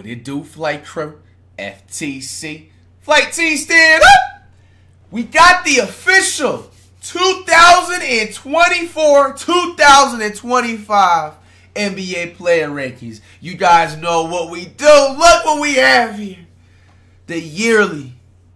What it do, Flight Crew? FTC. Flight T, stand up! We got the official 2024-2025 NBA player rankings. You guys know what we do. Look what we have here. The yearly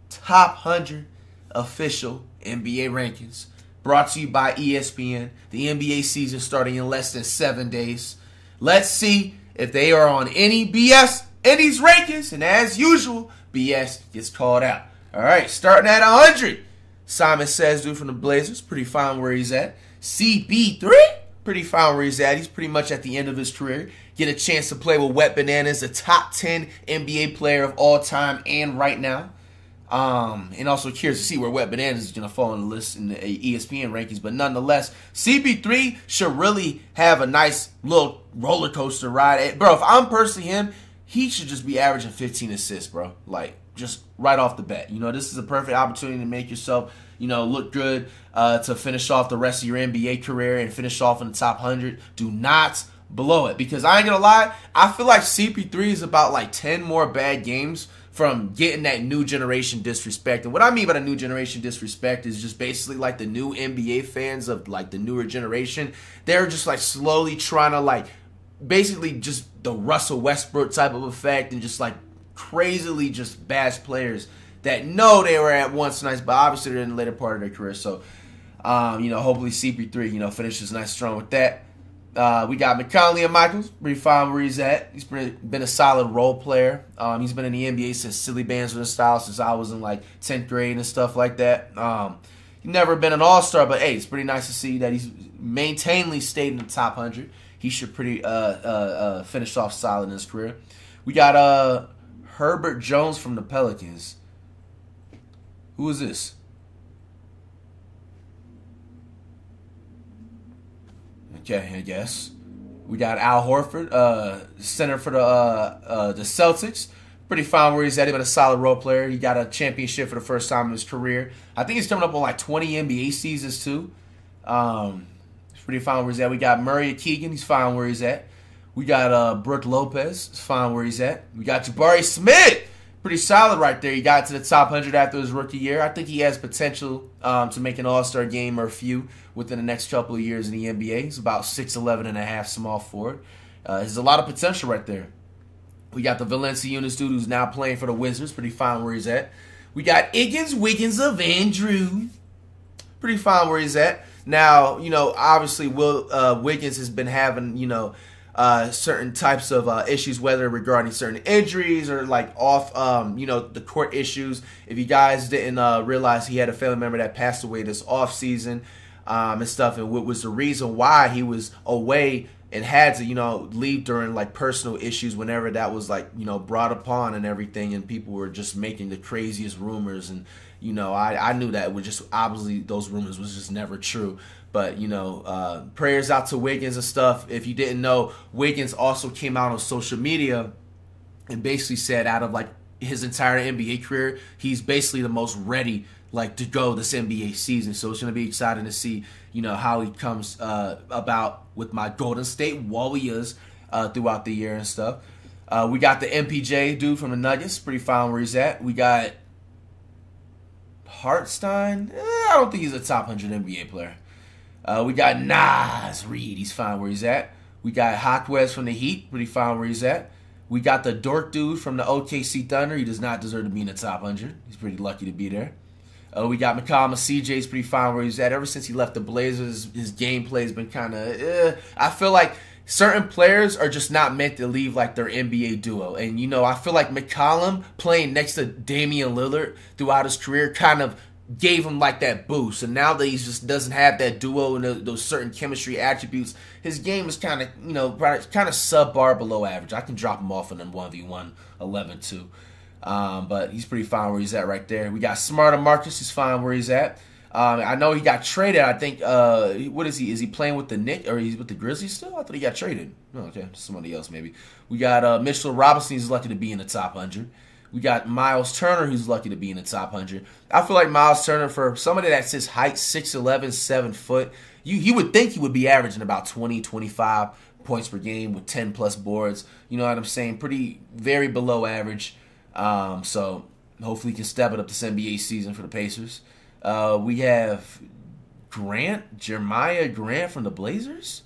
top 100 official NBA rankings. Brought to you by ESPN. The NBA season starting in less than 7 days. Let's see if they are on any BS in these rankings. And as usual, BS gets called out. All right, starting at 100. Simon Says, dude from the Blazers, pretty fine where he's at. CP3, pretty fine where he's at. He's pretty much at the end of his career. Get a chance to play with Wet Bananas, a top 10 NBA player of all time and right now. And also curious to see where Wet Bananas is going to fall on the list in the ESPN rankings. But nonetheless, CP3 should really have a nice little roller coaster ride. Bro, if I'm personally him, he should just be averaging 15 assists, bro. Like, just right off the bat. You know, this is a perfect opportunity to make yourself, you know, look good to finish off the rest of your NBA career and finish off in the top 100. Do not blow it. Because I ain't going to lie, I feel like CP3 is about like 10 more bad games from getting that new generation disrespect. And what I mean by the new generation disrespect is just basically like the new NBA fans of like the newer generation. They're just like slowly trying to like basically just the Russell Westbrook type of effect and just like crazily just bash players that know they were at once nice, but obviously they're in the later part of their career. So, you know, hopefully CP3, you know, finishes nice strong with that. We got McConley and Michaels, pretty fine where he's at. He's been a solid role player. He's been in the NBA since Silly Bands with a Style, since I was in like 10th grade and stuff like that. He's never been an all-star, but hey, it's pretty nice to see that he's maintainly stayed in the top 100. He should pretty finish off solid in his career. We got Herbert Jones from the Pelicans. Who is this? Okay, I guess. We got Al Horford, center for the Celtics. Pretty fine where he's at. He's been a solid role player. He got a championship for the first time in his career. I think he's coming up on like 20 NBA seasons too. Pretty fine where he's at. We got Murray Keegan. He's fine where he's at. We got Brooke Lopez. He's fine where he's at. We got Jabari Smith. Pretty solid right there. He got to the top 100 after his rookie year. I think he has potential to make an all-star game or a few within the next couple of years in the NBA. He's about 6'11 and a half small forward. There's a lot of potential right there. We got the Valencia Yunus dude who's now playing for the Wizards. Pretty fine where he's at. We got Iggins Wiggins of Andrew. Pretty fine where he's at. Now, you know, obviously Will Wiggins has been having, you know, certain types of issues, whether regarding certain injuries or like off, you know, the court issues. If you guys didn't realize, he had a family member that passed away this offseason and stuff, and what was the reason why he was away and had to, you know, leave during like personal issues whenever that was like, you know, brought upon and everything, and people were just making the craziest rumors. And, you know, I knew that was just obviously those rumors was just never true. But, you know, prayers out to Wiggins and stuff. If you didn't know, Wiggins also came out on social media and basically said out of, like, his entire NBA career, he's basically the most ready, like, to go this NBA season. So it's going to be exciting to see, you know, how he comes about with my Golden State Warriors throughout the year and stuff. We got the MPJ dude from the Nuggets. Pretty fine where he's at. We got Hartstein. I don't think he's a top 100 NBA player. We got Nas Reed. He's fine where he's at. We got Hawkwes from the Heat. Pretty fine where he's at. We got the Dork dude from the OKC Thunder. He does not deserve to be in the top 100. He's pretty lucky to be there. We got McCollum. CJ's pretty fine where he's at. Ever since he left the Blazers, his gameplay has been kind of, I feel like certain players are just not meant to leave like their NBA duo. And, you know, I feel like McCollum playing next to Damian Lillard throughout his career kind of gave him like that boost, and now that he just doesn't have that duo and those certain chemistry attributes, his game is kind of, you know, kind of subpar, below average. I can drop him off in a 1v1 11-2, but he's pretty fine where he's at right there. We got Smarter Marcus. He's fine where he's at. I know he got traded. I think what is he? Is he playing with the Knicks or he's with the Grizzlies still? I thought he got traded. Oh, okay, somebody else maybe. We got Mitchell Robinson. He's lucky to be in the top 100. We got Miles Turner, who's lucky to be in the top 100. I feel like Miles Turner, for somebody that's his height, 6'11", 7 foot, you would think he would be averaging about 20, 25 points per game with 10 plus boards. You know what I'm saying? Pretty, very below average. So hopefully he can step it up this NBA season for the Pacers. We have Jeremiah Grant from the Blazers.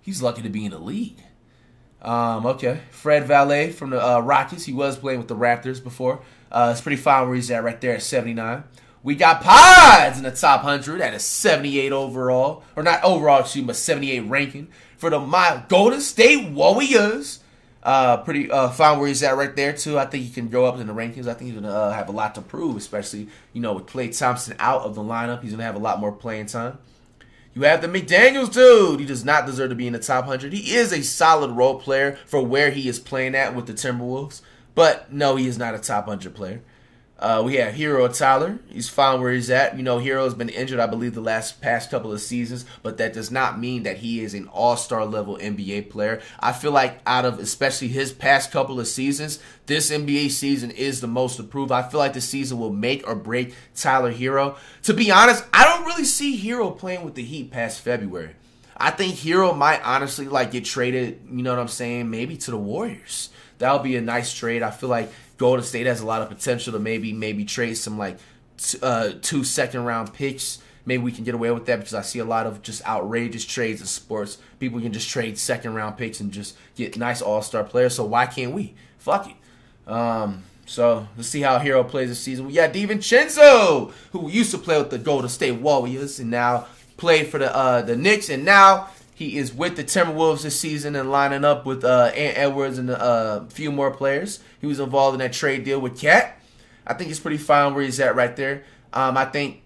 He's lucky to be in the league. Okay, Fred Valet from the Rockets. He was playing with the Raptors before. It's pretty fine where he's at right there at 79. We got Pods in the top 100 at a 78 overall. Or not overall, excuse me, but 78 ranking. For the Golden State Warriors. Pretty fine where he's at right there, too. I think he can go up in the rankings. I think he's going to have a lot to prove, especially, you know, with Klay Thompson out of the lineup. He's going to have a lot more playing time. You have the McDaniels dude. He does not deserve to be in the top 100. He is a solid role player for where he is playing at with the Timberwolves. But, no, he is not a top 100 player. We have Hero Tyler. He's fine where he's at. You know, Hero's been injured, I believe, the past couple of seasons, but that does not mean that he is an all-star level NBA player. I feel like out of especially his past couple of seasons, this NBA season is the most improved. I feel like this season will make or break Tyler Hero. To be honest, I don't really see Hero playing with the Heat past February. I think Hero might honestly like get traded, you know what I'm saying, maybe to the Warriors. That would be a nice trade. I feel like Golden State has a lot of potential to maybe trade some like 2 second-round picks. Maybe we can get away with that because I see a lot of just outrageous trades in sports. People can just trade second-round picks and just get nice all-star players. So why can't we? Fuck it. So let's see how Hero plays this season. We got DiVincenzo, who used to play with the Golden State Warriors and now played for the Knicks, and now he is with the Timberwolves this season and lining up with Ant Edwards and a few more players. He was involved in that trade deal with Cat. I think he's pretty fine where he's at right there. I think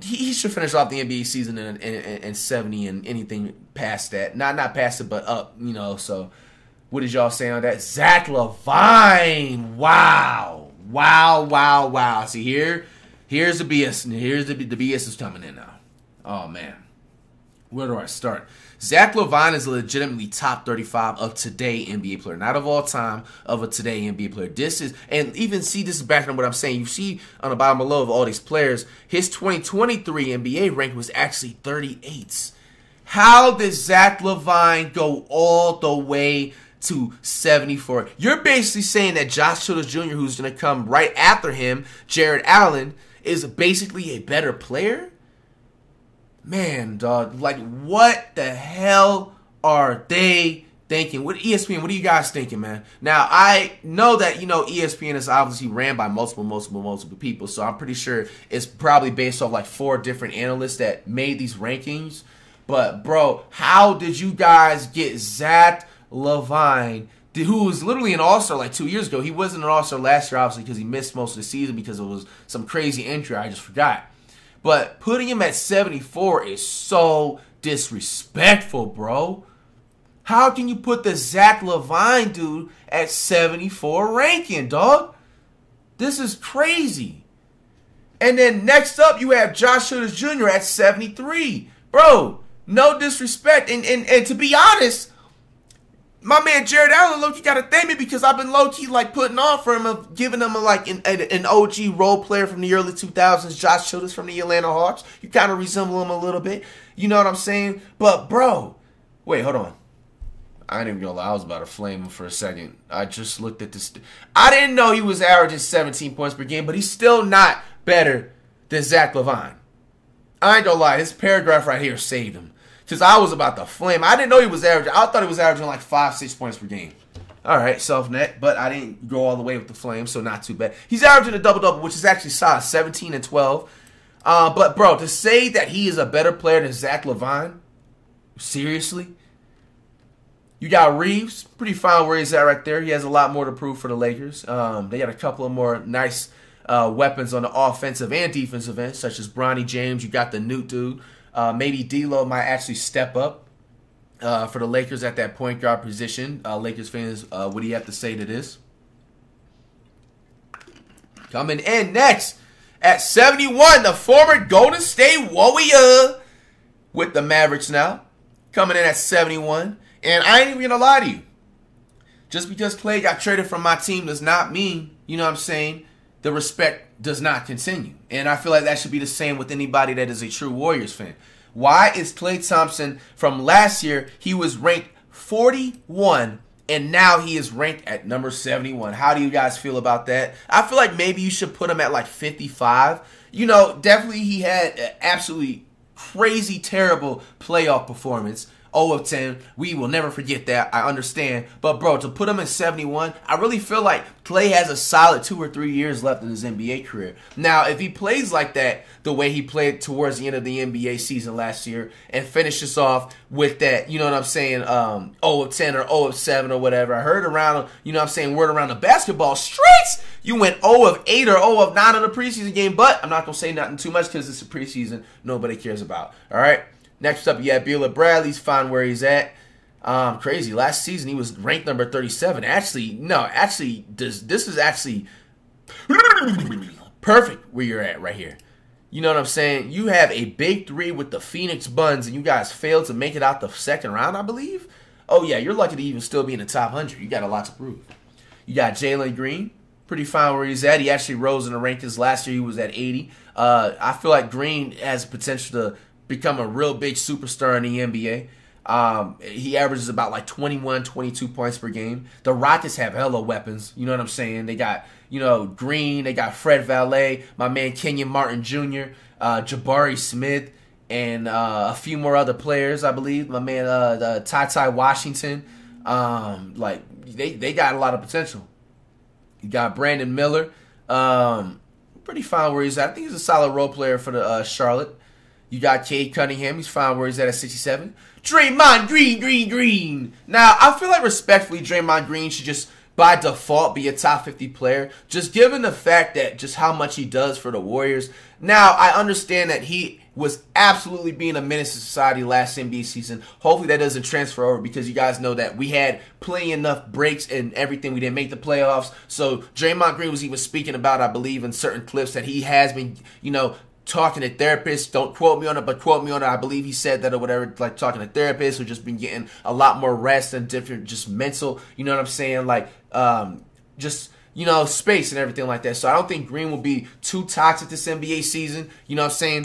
he should finish off the NBA season in 70 and anything past that. Not past it, but up, you know. So what did y'all say on that? Zach LaVine. Wow. Wow, wow, wow. See, here's the BS. Here's the BS is coming in now. Oh, man. Where do I start? Zach LaVine is a legitimately top 35 of today NBA player. Not of all time, of a today NBA player. This is, and even see this is back on what I'm saying. You see on the bottom below of all these players, his 2023 NBA rank was actually 38. How did Zach LaVine go all the way to 74? You're basically saying that Josh Hart Jr., who's going to come right after him, Jared Allen, is basically a better player? Man, dog, like, what the hell are they thinking? What ESPN, what are you guys thinking, man? Now, I know that, you know, ESPN is obviously ran by multiple people, so I'm pretty sure it's probably based off, like, 4 different analysts that made these rankings. But, bro, how did you guys get Zach LaVine, who was literally an all-star like 2 years ago? He wasn't an all-star last year, obviously, because he missed most of the season because it was some crazy injury. I just forgot. But putting him at 74 is so disrespectful, bro. How can you put the Zach LaVine dude at 74 ranking, dog? This is crazy. And then next up, you have Josh Hart Jr. at 73. Bro, no disrespect. And to be honest, my man Jared Allen, low-key got to thank me because I've been low-key, like, putting on for him, of giving him, like, an OG role player from the early 2000s, Josh Hart from the Atlanta Hawks. You kind of resemble him a little bit. You know what I'm saying? But, bro, wait, hold on. I ain't even gonna lie. I was about to flame him for a second. I just looked at this. I didn't know he was averaging 17 points per game, but he's still not better than Zach LaVine. I ain't gonna lie. This paragraph right here saved him. Because I was about to flame. I didn't know he was averaging. I thought he was averaging like 5-6 points per game. All right, self-net. But I didn't go all the way with the flame, so not too bad. He's averaging a double-double, which is actually solid, 17 and 12. But, bro, to say that he is a better player than Zach LaVine, seriously? You got Reeves, pretty fine where he's at right there. He has a lot more to prove for the Lakers. They got a couple of more nice weapons on the offensive and defensive end, such as Bronny James. You got the new dude. Maybe D'Lo might actually step up for the Lakers at that point guard position. Lakers fans, what do you have to say to this? Coming in next at 71, the former Golden State Warrior with the Mavericks now. Coming in at 71. And I ain't even going to lie to you. Just because Klay got traded from my team does not mean, you know what I'm saying, the respect does not continue. And I feel like that should be the same with anybody that is a true Warriors fan. Why is Klay Thompson from last year, he was ranked 41, and now he is ranked at number 71. How do you guys feel about that? I feel like maybe you should put him at like 55. You know, definitely he had an absolutely crazy, terrible playoff performance. 0 of 10. We will never forget that. I understand. But, bro, to put him in 71, I really feel like Klay has a solid 2 or 3 years left in his NBA career. Now, if he plays like that, the way he played towards the end of the NBA season last year, and finishes off with that, you know what I'm saying, 0 of 10 or 0 of 7 or whatever. I heard around, you know what I'm saying, word around the basketball streets, you went 0 of 8 or 0 of 9 in the preseason game. But I'm not going to say nothing too much because it's a preseason nobody cares about. All right? Next up, you have Beal Bradley's fine where he's at. Crazy. Last season, he was ranked number 37. Actually, no. Actually, this is actually perfect where you're at right here. You know what I'm saying? You have a big three with the Phoenix Buns, and you guys failed to make it out the second round, I believe. Oh, yeah. You're lucky to even still be in the top 100. You got a lot to prove. You got Jalen Green. Pretty fine where he's at. He actually rose in the rankings. Last year, he was at 80. I feel like Green has potential to become a real big superstar in the NBA. He averages about like 21, 22 points per game. The Rockets have hella weapons. You know what I'm saying? They got, you know, Green. They got Fred Valet, my man Kenyon Martin Jr., Jabari Smith, and a few more other players, I believe. My man Ty Washington. Like, they got a lot of potential. You got Brandon Miller. Pretty fine where he's at. I think he's a solid role player for the Charlotte. You got Cade Cunningham. He's fine where he's at 67. Draymond Green. Now, I feel like respectfully, Draymond Green should just, by default, be a top 50 player. Just given the fact that just how much he does for the Warriors. Now, I understand that he was absolutely being a menace to society last NBA season. Hopefully that doesn't transfer over because you guys know that we had plenty enough breaks and everything. We didn't make the playoffs. So, Draymond Green was even speaking about, I believe, in certain clips that he has been, you know, talking to therapists. Don't quote me on it, but quote me on it. I believe he said that or whatever, like talking to therapists who just been getting a lot more rest and different just mental, you know what I'm saying, like just, you know, space and everything like that. So I don't think Green will be too toxic this NBA season. You know what I'm saying?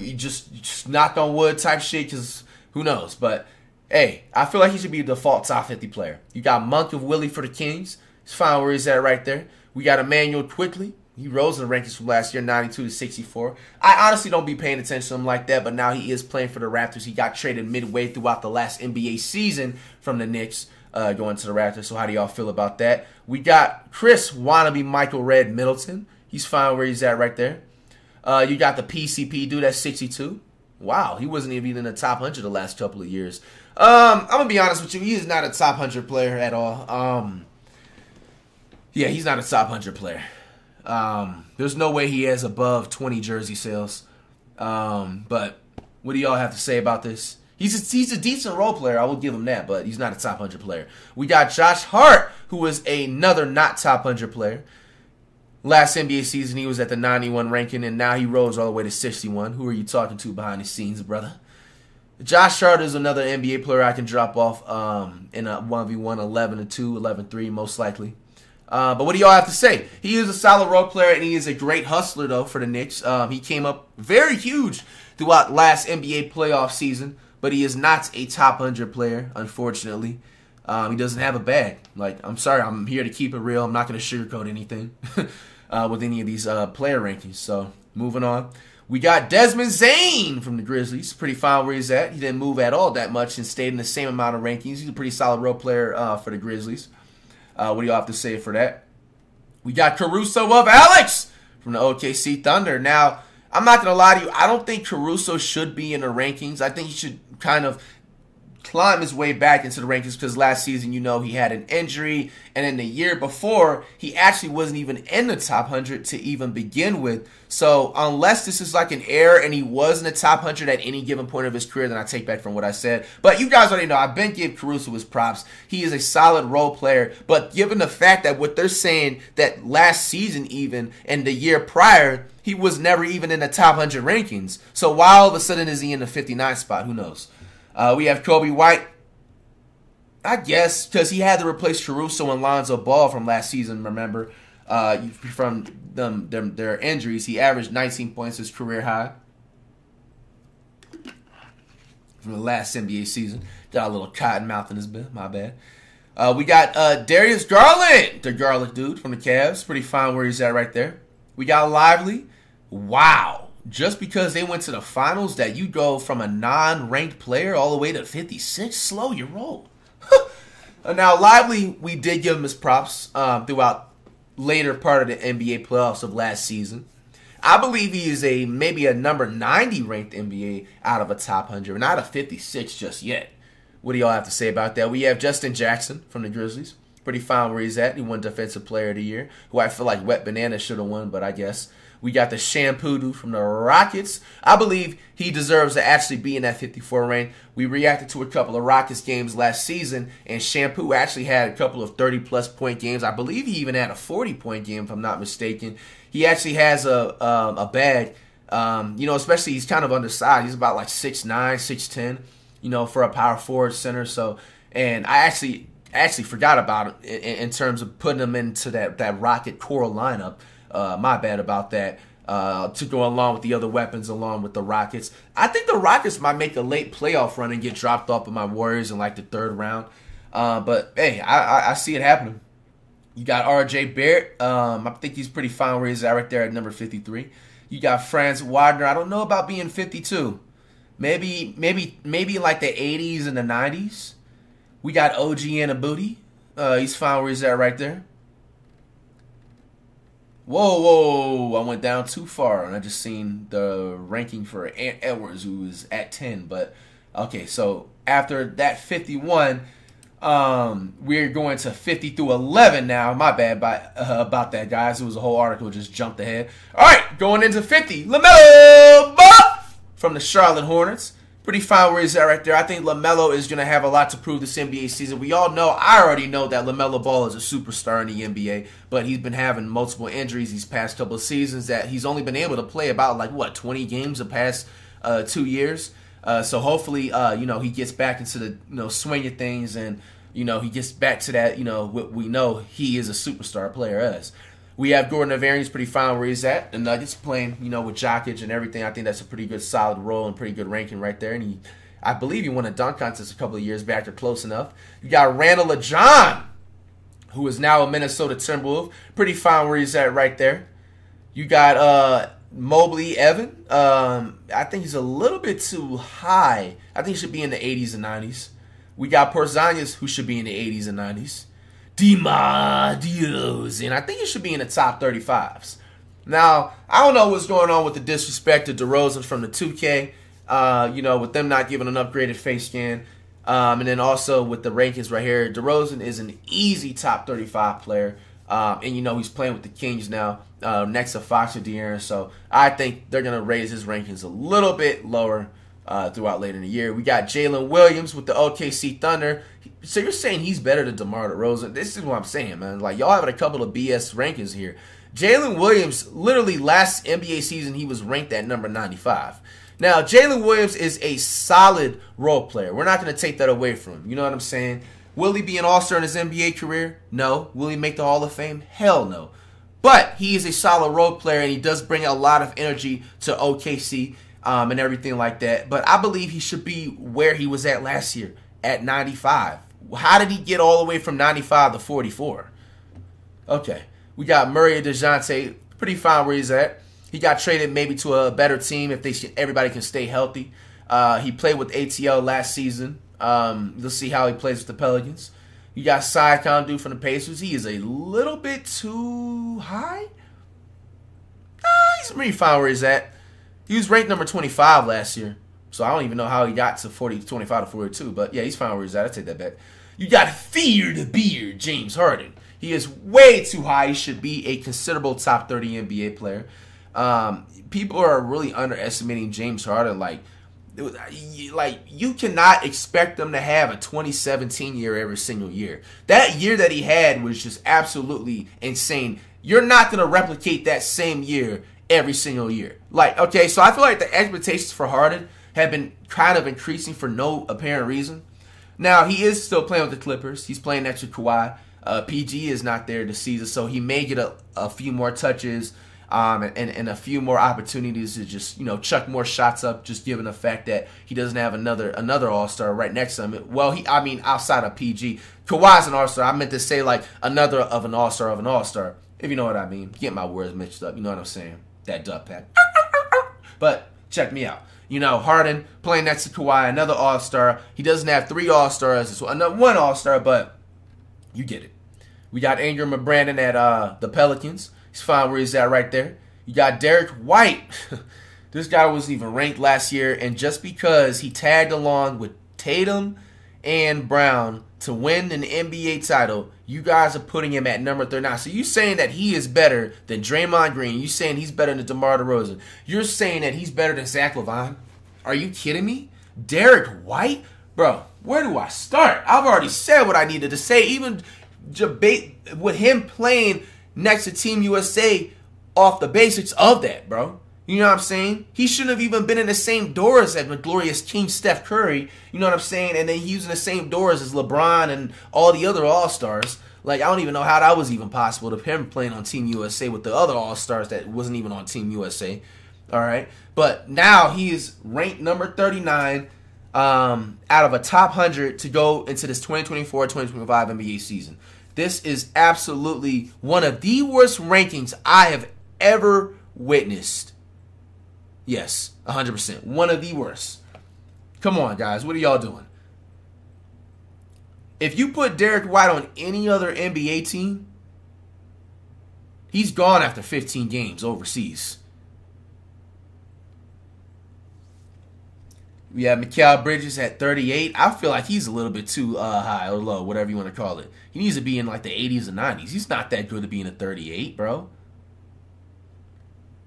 You just knock on wood type shit because who knows. But, hey, I feel like he should be a default top 50 player. You got Monk of Willie for the Kings. It's fine where he's at right there. We got Emmanuel Quickly. He rose in the rankings from last year, 92 to 64. I honestly don't be paying attention to him like that, but now he is playing for the Raptors. He got traded midway throughout the last NBA season from the Knicks going to the Raptors. So how do y'all feel about that? We got Chris Wannabe Michael Red Middleton. He's fine where he's at right there. You got the PCP dude at 62. Wow, he wasn't even in the top 100 the last couple of years. I'm going to be honest with you. He is not a top 100 player at all. Yeah, he's not a top 100 player. There's no way he has above 20 jersey sales. But what do y'all have to say about this? He's a decent role player. I will give him that, but he's not a top 100 player. We got Josh Hart, who is another not top 100 player. Last NBA season, he was at the 91 ranking, and now he rose all the way to 61. Who are you talking to behind the scenes, brother? Josh Hart is another NBA player I can drop off in a 1v1, 11-2, 11-3 most likely. But what do y'all have to say? He is a solid role player, and he is a great hustler, though, for the Knicks. He came up very huge throughout last NBA playoff season, but he is not a top 100 player, unfortunately. He doesn't have a bag. Like, I'm sorry, I'm here to keep it real. I'm not going to sugarcoat anything with any of these player rankings. So, moving on. We got Desmond Zane from the Grizzlies. Pretty fine where he's at. He didn't move at all that much and stayed in the same amount of rankings. He's a pretty solid role player for the Grizzlies. What do y'all have to say for that? We got Caruso of Alex from the OKC Thunder. Now, I'm not going to lie to you. I don't think Caruso should be in the rankings. I think he should kind of climb his way back into the rankings because last season, you know, he had an injury. And then the year before, he actually wasn't even in the top 100 to even begin with. So unless this is like an error and he was in the top 100 at any given point of his career, then I take back from what I said. But you guys already know, I've been giving Caruso his props. He is a solid role player. But given the fact that what they're saying that last season even and the year prior, he was never even in the top 100 rankings. So why all of a sudden is he in the 59th spot? Who knows? We have Kobe White, I guess, because he had to replace Caruso and Lonzo Ball from last season, remember, from their injuries. He averaged 19 points, his career high. from the last NBA season. Got a little cotton mouth in his bed. My bad. We got Darius Garland, the garlic dude from the Cavs. Pretty fine where he's at right there. We got Lively. Wow. Just because they went to the finals that you go from a non-ranked player all the way to 56? Slow your roll. Now, Lively, we did give him his props throughout later part of the NBA playoffs of last season. I believe he is a maybe a number 90 ranked NBA out of a top 100, not a 56 just yet. What do y'all have to say about that? We have Justin Jackson from the Grizzlies. Pretty fine where he's at. He won Defensive Player of the Year, who I feel like Wet Bananas should have won, but I guess. We got the Shampoo dude from the Rockets. I believe he deserves to actually be in that 54 range. We reacted to a couple of Rockets games last season, and Shampoo actually had a couple of 30-plus point games. I believe he even had a 40-point game, if I'm not mistaken. He actually has a bag. You know, especially he's kind of undersized. He's about like 6'9", 6'10", you know, for a power forward center. So, and I actually forgot about it in terms of putting him into that Rocket core lineup. My bad about that, to go along with the other weapons, along with the Rockets. I think the Rockets might make a late playoff run and get dropped off by my Warriors in like the third round. But, hey, I see it happening. You got R.J. Barrett. I think he's pretty fine where he's at right there at number 53. You got Franz Wagner. I don't know about being 52. Maybe like the 80s and the 90s. We got OG Anunoby. He's fine where he's at right there. Whoa, I went down too far, and I just seen the ranking for Ant Edwards, who is at 10. But, okay, so after that 51, we're going to 50 through 11 now. My bad about that, guys. It was a whole article, just jumped ahead. All right, going into 50, LaMelo Ball from the Charlotte Hornets. Pretty fine where he's at right there. I think LaMelo is going to have a lot to prove this NBA season. We all know, I already know that LaMelo Ball is a superstar in the NBA, but he's been having multiple injuries these past couple of seasons that he's only been able to play about, like, what, 20 games the past 2 years? So hopefully, you know, he gets back into the, you know, swing of things and, you know, he gets back to that, you know, what we know he is a superstar player as. We have Gordon Hayward's pretty fine where he's at. The Nuggets playing, you know, with Jokic and everything. I think that's a pretty good solid role and pretty good ranking right there. And I believe he won a dunk contest a couple of years back or close enough. You got Randall LeJohn, who is now a Minnesota Timberwolf. Pretty fine where he's at right there. You got Mobley Evan. I think he's a little bit too high. I think he should be in the 80s and 90s. We got Porzingis, who should be in the 80s and 90s. DeMar DeRozan, I think he should be in the top 35s. Now, I don't know what's going on with the disrespect to DeRozan from the 2K, you know, with them not giving an upgraded face scan. And then also with the rankings right here, DeRozan is an easy top 35 player. And, you know, he's playing with the Kings now, next to Fox and De'Aaron. So I think they're going to raise his rankings a little bit lower throughout later in the year. We got Jalen Williams with the OKC Thunder. So you're saying he's better than DeMar DeRozan? This is what I'm saying, man. Like, y'all having a couple of BS rankings here. Jalen Williams, literally last NBA season, he was ranked at number 95. Now, Jalen Williams is a solid role player. We're not going to take that away from him. You know what I'm saying? Will he be an all-star in his NBA career? No. Will he make the Hall of Fame? Hell no. But he is a solid role player, and he does bring a lot of energy to OKC. And everything like that. But I believe he should be where he was at last year, at 95. How did he get all the way from 95 to 44? Okay. We got Murray DeJounte, pretty fine where he's at. He got traded maybe to a better team if everybody can stay healthy. He played with ATL last season. Let's see how he plays with the Pelicans. You got Cy Condu from the Pacers. He is a little bit too high. He's pretty fine where he's at. He was ranked number 25 last year, so I don't even know how he got to 25 to 42, but yeah, he's fine where he's at. I take that back. You got Feared James Harden. He is way too high. He should be a considerable top 30 NBA player. People are really underestimating James Harden. Like you cannot expect them to have a 2017 year every single year. That year that he had was just absolutely insane. You're not going to replicate that same year every single year. Like, okay, so I feel like the expectations for Harden have been kind of increasing for no apparent reason. Now, he is still playing with the Clippers. He's playing next to Kawhi. PG is not there this season, so he may get a few more touches. and a few more opportunities to just, you know, chuck more shots up, just given the fact that he doesn't have another all-star right next to him. Well, I mean outside of PG. Kawhi's an all-star. I meant to say like another of an all-star of an all-star, if you know what I mean. Get my words mixed up. You know what I'm saying? That duck pack. But check me out. You know, Harden playing next to Kawhi, another all-star. He doesn't have three all-stars. It's one all-star, but you get it. We got Ingram and Brandon at the Pelicans. He's fine where he's at right there. You got Derek White. This guy wasn't even ranked last year, and just because he tagged along with Tatum and Brown to win an NBA title, you guys are putting him at number 39. So you saying that he is better than Draymond Green. You saying he's better than DeMar DeRozan. You're saying that he's better than Zach LaVine. Are you kidding me? Derek White? Bro, where do I start? I've already said what I needed to say. Even debate with him playing next to Team USA off the basics of that, bro. You know what I'm saying? He shouldn't have even been in the same doors as the glorious King Steph Curry. You know what I'm saying? And then he's using the same doors as LeBron and all the other All-Stars. Like, I don't even know how that was even possible, to him playing on Team USA with the other All-Stars that wasn't even on Team USA. All right? But now he is ranked number 39 out of a top 100 to go into this 2024-2025 NBA season. This is absolutely one of the worst rankings I have ever witnessed. Yes, 100%. One of the worst. Come on, guys. What are y'all doing? If you put Derek White on any other NBA team, he's gone after 15 games overseas. We have Mikal Bridges at 38. I feel like he's a little bit too high or low, whatever you want to call it. He needs to be in like the 80s or 90s. He's not that good to be in a 38, bro.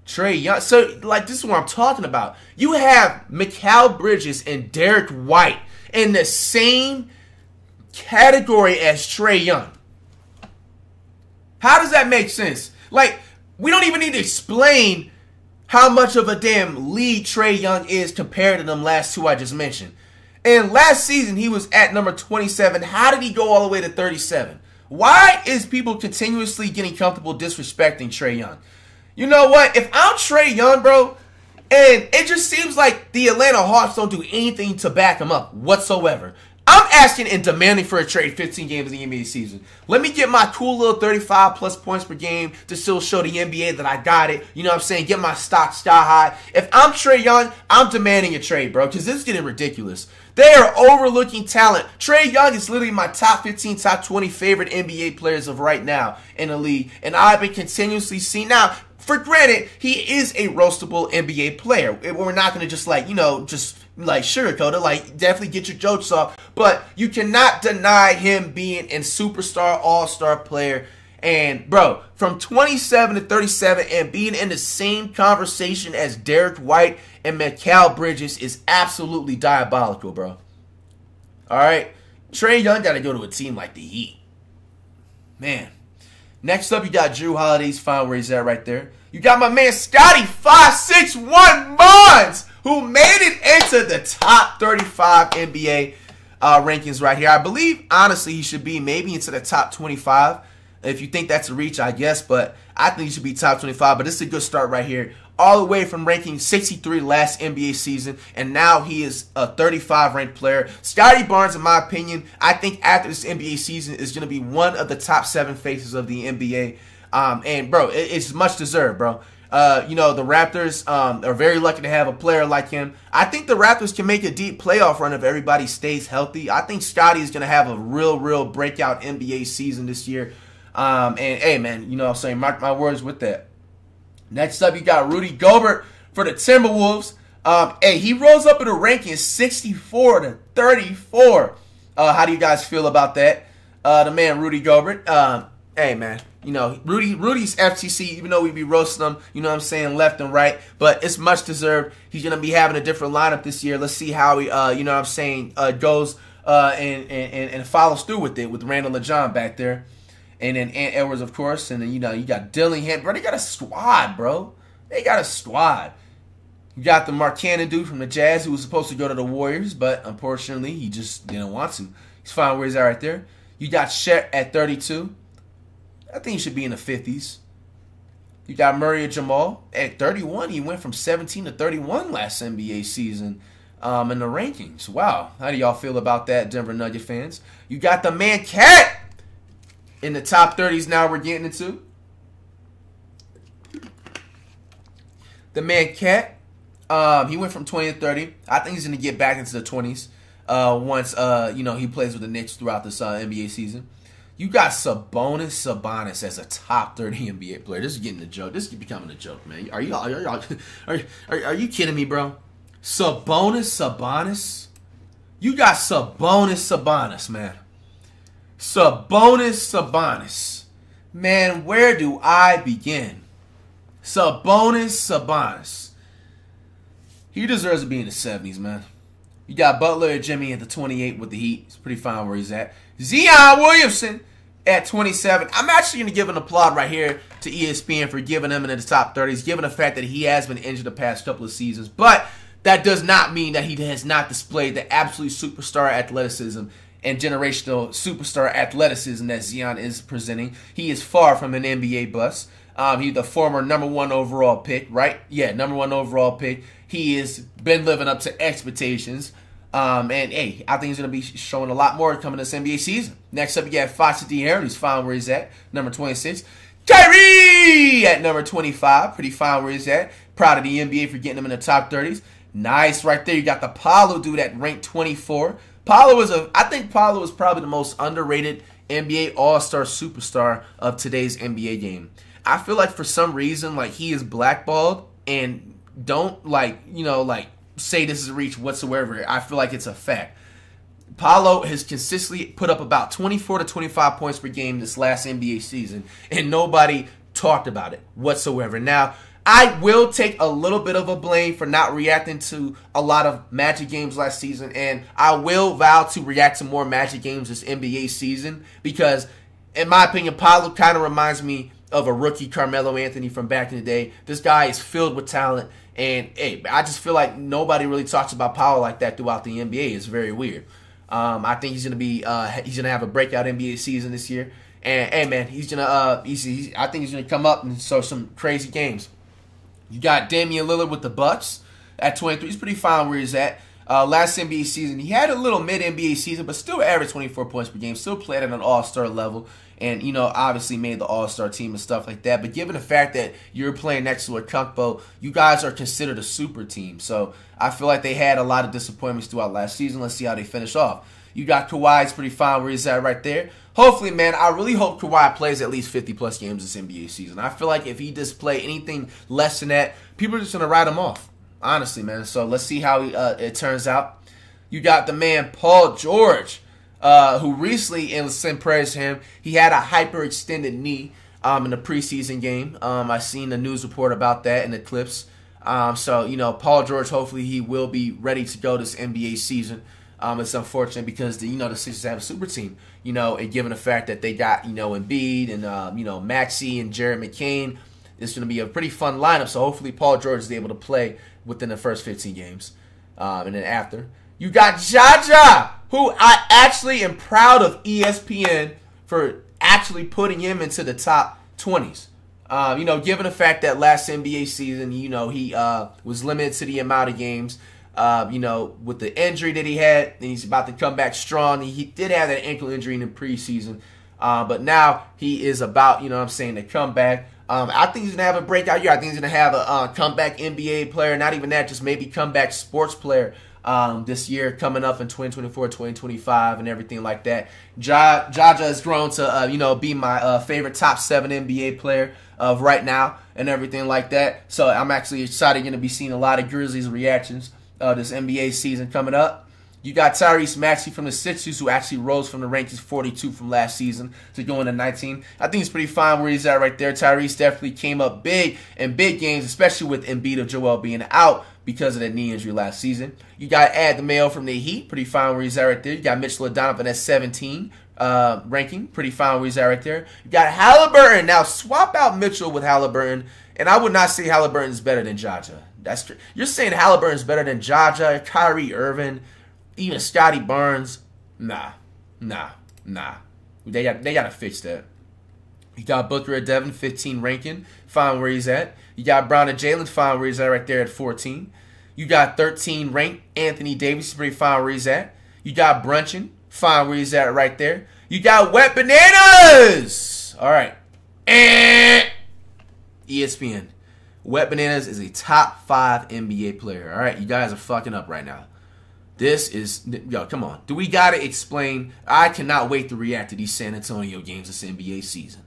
Trey Young. So, like, this is what I'm talking about. You have Mikal Bridges and Derek White in the same category as Trey Young. How does that make sense? Like, we don't even need to explain how much of a damn lead Trey Young is compared to them last two I just mentioned. And last season, he was at number 27. How did he go all the way to 37? Why is people continuously getting comfortable disrespecting Trey Young? You know what? If I'm Trey Young, bro, and it just seems like the Atlanta Hawks don't do anything to back him up whatsoever, I'm asking and demanding for a trade 15 games in the NBA season. Let me get my cool little 35-plus points per game to still show the NBA that I got it. You know what I'm saying? Get my stock sky high. If I'm Trae Young, I'm demanding a trade, bro, because this is getting ridiculous. They are overlooking talent. Trae Young is literally my top 15, top 20 favorite NBA players of right now in the league, and I've been continuously seeing now. For granted, he is a roastable NBA player. We're not going to just like, you know, just like sugarcoat it. Like, definitely get your jokes off. But you cannot deny him being a superstar, all-star player. And, bro, from 27 to 37 and being in the same conversation as Derek White and Mikal Bridges is absolutely diabolical, bro. All right? Trae Young got to go to a team like the Heat. Man. Next up, you got Drew Holiday's fine where he's at right there. You got my man Scotty 561 Bonds, who made it into the top 35 NBA rankings right here. I believe, honestly, he should be maybe into the top 25. If you think that's a reach, I guess, but I think he should be top 25. But this is a good start right here. All the way from ranking 63 last NBA season, and now he is a 35-ranked player. Scotty Barnes, in my opinion, I think after this NBA season is going to be one of the top 7 faces of the NBA. And, bro, it's much deserved, bro. You know, the Raptors are very lucky to have a player like him. I think the Raptors can make a deep playoff run if everybody stays healthy. I think Scotty is going to have a real breakout NBA season this year. And, hey, man, you know what I'm saying? Mark my words with that. Next up, you got Rudy Gobert for the Timberwolves. Hey, he rolls up in the ranking 64 to 34. How do you guys feel about that? The man Rudy Gobert. Hey, man, you know, Rudy's FTC, even though we be roasting him, you know what I'm saying, left and right. But it's much deserved. He's going to be having a different lineup this year. Let's see how he, you know what I'm saying, goes and follows through with it with Randall LeJohn back there. And then Ant Edwards, of course. And then, you know, you got Dillingham. Bro, they got a squad, bro. They got a squad. You got the Mark Cannon dude from the Jazz who was supposed to go to the Warriors, but unfortunately, he just didn't want to. He's fine where he's at right there. You got Shet at 32. I think he should be in the 50s. You got Murray and Jamal. At 31, he went from 17 to 31 last NBA season in the rankings. Wow. How do y'all feel about that, Denver Nugget fans? You got the man Cat in the top 30s now we're getting into. The man Cat, he went from 20 to 30. I think he's going to get back into the 20s once he plays with the Knicks throughout this NBA season. You got Sabonis as a top 30 NBA player. This is getting a joke. This is becoming a joke, man. Are you kidding me, bro? Sabonis. You got Sabonis, man. Sabonis. Man, where do I begin? Sabonis. He deserves to be in the 70s, man. You got Butler and Jimmy at the 28 with the Heat. It's pretty fine where he's at. Zion Williamson at 27. I'm actually going to give an applaud right here to ESPN for giving him in the top 30s, given the fact that he has been injured the past couple of seasons. But that does not mean that he has not displayed the absolute superstar athleticism and generational superstar athleticism that Zion is presenting. He is far from an NBA bust. He's the former #1 overall pick, right? Yeah, #1 overall pick. He has been living up to expectations. And, hey, I think he's going to be showing a lot more coming this NBA season. Next up, you got Foxy De'Aaron. He's fine where he's at, number 26. Kyrie at number 25. Pretty fine where he's at. Proud of the NBA for getting him in the top 30s. Nice right there. You got the Paolo dude at ranked 24. I think Paolo is probably the most underrated NBA all-star superstar of today's NBA game. I feel like for some reason, like, he is blackballed and don't, like, you know, like, say this is a reach whatsoever. I feel like it's a fact. Paolo has consistently put up about 24 to 25 points per game this last NBA season, and nobody talked about it whatsoever. Now, I will take a little bit of a blame for not reacting to a lot of Magic games last season, and I will vow to react to more Magic games this NBA season because, in my opinion, Paolo kind of reminds me of a rookie Carmelo Anthony from back in the day. This guy is filled with talent, and hey, I just feel like nobody really talks about Paolo like that throughout the NBA. It's very weird. I think he's gonna have a breakout NBA season this year, and hey, man, I think he's gonna come up and show some crazy games. You got Damian Lillard with the Bucks at 23. He's pretty fine where he's at. Last NBA season, he had a little mid-NBA season, but still averaged 24 points per game, still played at an all-star level, and, you know, obviously made the all-star team and stuff like that. But given the fact that you're playing next to a Kumpo, you guys are considered a super team. So I feel like they had a lot of disappointments throughout last season. Let's see how they finish off. You got Kawhi's pretty fine where he's at right there. Hopefully, man, I really hope Kawhi plays at least 50-plus games this NBA season. I feel like if he does play anything less than that, people are just going to write him off. Honestly, man. So let's see how it turns out. You got the man Paul George, who recently, and send prayers to him, he had a hyperextended knee in the preseason game. I seen the news report about that in the clips. So, you know, Paul George, hopefully he will be ready to go this NBA season. It's unfortunate because, the Sixers have a super team, and given the fact that they got, Embiid and, Maxey and Jared McCain, it's going to be a pretty fun lineup. So hopefully Paul George is able to play within the first 15 games and then after. You got Ja, who I actually am proud of ESPN for actually putting him into the top 20s. Given the fact that last NBA season, he was limited to the amount of games, with the injury that he had, and he's about to come back strong. He did have that ankle injury in the preseason, but now he is about, to come back. I think he's going to have a breakout year. I think he's going to have a comeback NBA player, not even that, just maybe comeback sports player this year coming up in 2024, 2025, and everything like that. Jaja has grown to, be my favorite top 7 NBA player of right now and everything like that. So I'm actually excited going to be seeing a lot of Grizzlies reactions this NBA season coming up. You got Tyrese Maxey from the Sixers, who actually rose from the rankings 42 from last season to going to 19. I think it's pretty fine where he's at right there. Tyrese definitely came up big in big games, especially with Embiid and Joel being out because of that knee injury last season. You got Ad from the Heat, pretty fine where he's at right there. You got Mitchell Donovan at 17 ranking, pretty fine where he's at right there. You got Halliburton. Now swap out Mitchell with Halliburton, and I would not say Halliburton's better than Jaja. That's true. You're saying Halliburton's better than Jaja, Kyrie Irving, even Scotty Barnes? Nah. They got to fix that. You got Booker at 11, 15 Rankin, find where he's at. You got Brown and Jalen, find where he's at right there at 14. You got 13 ranked Anthony Davis, find where he's at. You got Brunchin, find where he's at right there. You got Wet Bananas! All right. And ESPN. Wet Bananas is a top 5 NBA player. All right, you guys are fucking up right now. This is, yo, come on. Do we got to explain? I cannot wait to react to these San Antonio games this NBA season.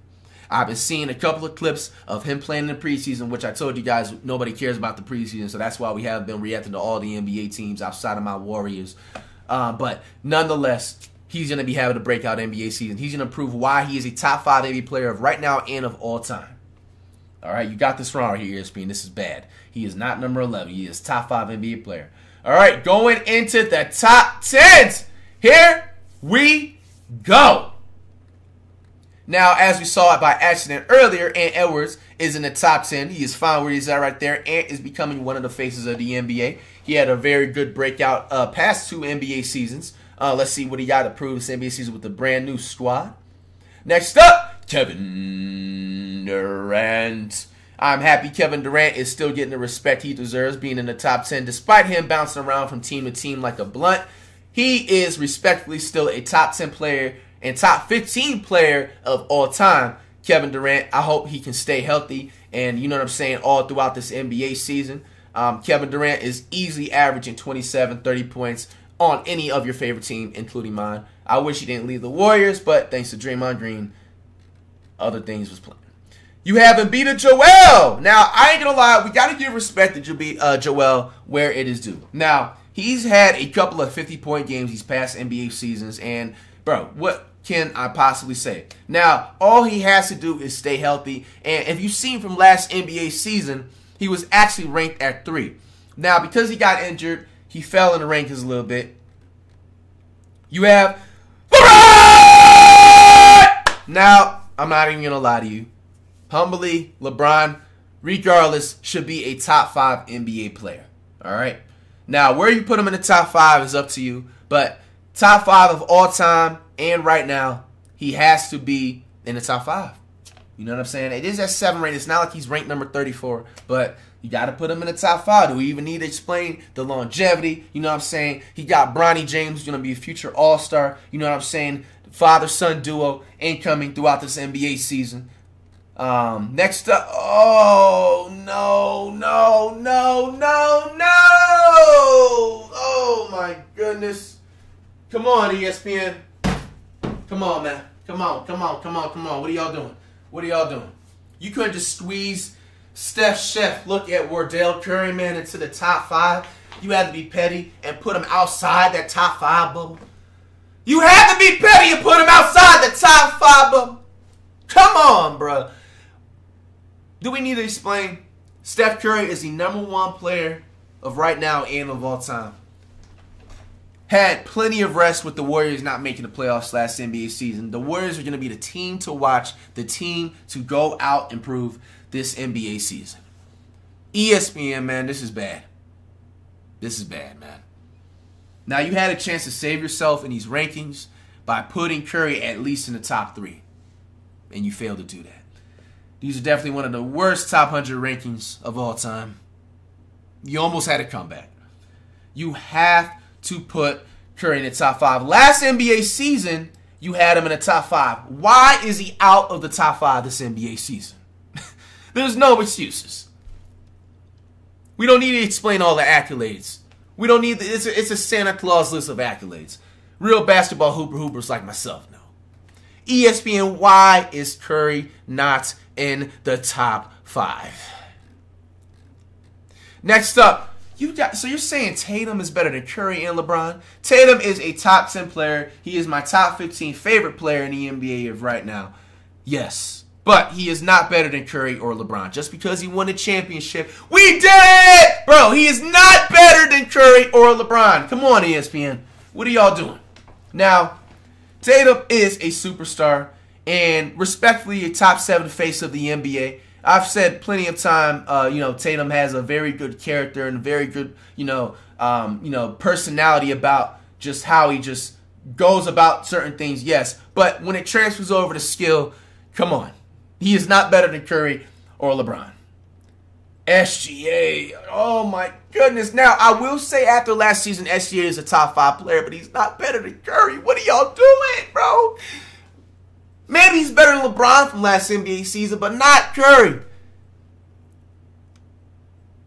I've been seeing a couple of clips of him playing in the preseason, which I told you guys nobody cares about the preseason, so that's why we haven't been reacting to all the NBA teams outside of my Warriors. But nonetheless, he's going to be having a breakout NBA season. He's going to prove why he is a top 5 NBA player of right now and of all time. All right, you got this wrong here, ESPN. This is bad. He is not number 11. He is top 5 NBA player. All right, going into the top 10s. Here we go. Now, as we saw it by accident earlier, Ant Edwards is in the top 10. He is fine where he's at right there. Ant is becoming one of the faces of the NBA. He had a very good breakout past 2 NBA seasons. Let's see what he got to prove this NBA season with the brand new squad. Next up, Kevin Durant. I'm happy Kevin Durant is still getting the respect he deserves, being in the top 10. Despite him bouncing around from team to team like a blunt, he is respectfully still a top 10 player and top 15 player of all time. Kevin Durant, I hope he can stay healthy and, you know what I'm saying, all throughout this NBA season. Kevin Durant is easily averaging 27, 30 points on any of your favorite team, including mine. I wish he didn't leave the Warriors, but thanks to Draymond Green, other things was playing. You have Embiid Joel. Now, I ain't going to lie. We got to give respect to Joel where it is due. Now, he's had a couple of 50-point games these past NBA seasons, and, bro, what can I possibly say? Now, all he has to do is stay healthy, and if you've seen from last NBA season, he was actually ranked at 3. Now, because he got injured, he fell in the rankings a little bit. You have LeBron! Now, I'm not even going to lie to you. Humbly, LeBron, regardless, should be a top 5 NBA player. All right? Now, where you put him in the top 5 is up to you. But top 5 of all time and right now, he has to be in the top 5. You know what I'm saying? It is at 7 rated. It's not like he's ranked number 34, but you got to put him in the top 5. Do we even need to explain the longevity? You know what I'm saying? He got Bronny James, who's going to be a future all-star. You know what I'm saying? Father-son duo incoming throughout this NBA season. Next up, oh, no. Oh, my goodness. Come on, ESPN. Come on, man. Come on. What are y'all doing? You couldn't just squeeze Steph Chef, look at Wardell Curry, man, into the top 5. You had to be petty and put him outside that top 5 bubble. Come on, bro. Do we need to explain? Steph Curry is the number 1 player of right now and of all time. Had plenty of rest with the Warriors not making the playoffs last NBA season. The Warriors are going to be the team to watch, the team to go out and prove this NBA season. ESPN, man, this is bad. This is bad, man. Now, you had a chance to save yourself in these rankings by putting Curry at least in the top 3. And you failed to do that. These are definitely one of the worst top 100 rankings of all time. You almost had a comeback. You have to put Curry in the top 5. Last NBA season, you had him in the top 5. Why is he out of the top 5 this NBA season? There's no excuses. We don't need to explain all the accolades. We don't need to, it's a Santa Claus list of accolades. Real basketball hoopers like myself know. ESPN, why is Curry not in the top 5? Next up, so you're saying Tatum is better than Curry and LeBron? Tatum is a top 10 player. He is my top 15 favorite player in the NBA of right now. Yes, but he is not better than Curry or LeBron. Just because he won a championship, we did it! Bro, he is not better than Curry or LeBron. Come on, ESPN. What are y'all doing? Now, Tatum is a superstar and respectfully a top 7 face of the NBA. I've said plenty of time, Tatum has a very good character and a very good, personality about just how he just goes about certain things, yes. But when it transfers over to skill, come on. He is not better than Curry or LeBron. SGA. Oh, my goodness. Now, I will say after last season, SGA is a top 5 player, but he's not better than Curry. What are y'all doing, bro? Maybe he's better than LeBron from last NBA season, but not Curry.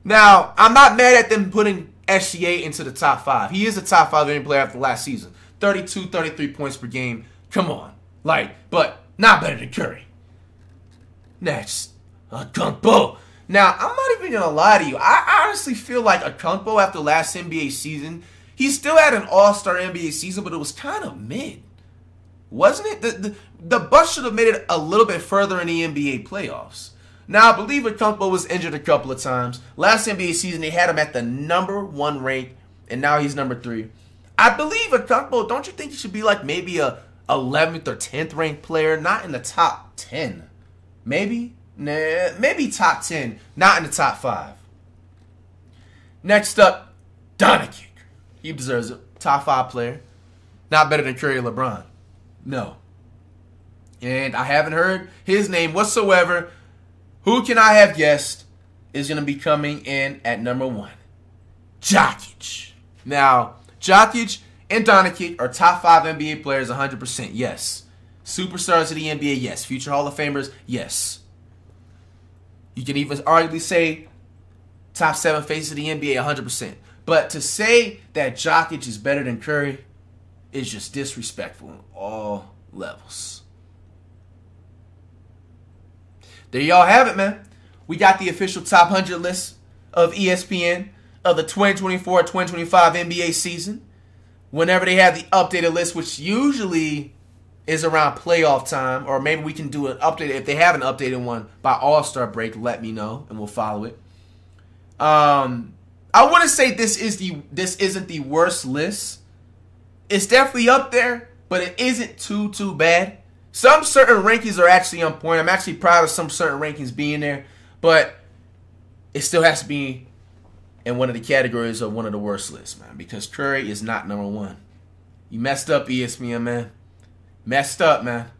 Now, I'm not mad at them putting SGA into the top 5. He is a top 5 player after last season. 32, 33 points per game. Come on. Like, but not better than Curry. Next, Akumpo. Now, I'm not even going to lie to you. I honestly feel like Akumpo after last NBA season, he still had an all-star NBA season, but it was kind of mid. Wasn't it? The Bucks should have made it a little bit further in the NBA playoffs. Now, I believe Akumpo was injured a couple of times. Last NBA season, they had him at the #1 rank, and now he's number 3. I believe Akumpo, don't you think he should be like maybe a 11th or 10th ranked player? Not in the top 10. Maybe? Nah, maybe top 10. Not in the top 5. Next up, Doncic. He deserves it. Top 5 player. Not better than Curry or LeBron. No. And I haven't heard his name whatsoever. Who can I have guessed is going to be coming in at number 1? Jokic. Now, Jokic and Doncic are top 5 NBA players 100%. Yes. Superstars of the NBA. Yes. Future Hall of Famers. Yes. You can even arguably say top 7 faces of the NBA 100%. But to say that Jokic is better than Curry is just disrespectful on all levels. There y'all have it, man. We got the official top 100 list of ESPN of the 2024-2025 NBA season. Whenever they have the updated list, which usually is around playoff time, or maybe we can do an update. If they have an updated one by All-Star break, let me know, and we'll follow it. I wouldn't say this isn't the worst list. It's definitely up there, but it isn't too bad. Some certain rankings are actually on point. I'm actually proud of some certain rankings being there, but it still has to be in one of the categories of one of the worst lists, man, because Curry is not number 1. You messed up, ESPN, man. Messed up, man.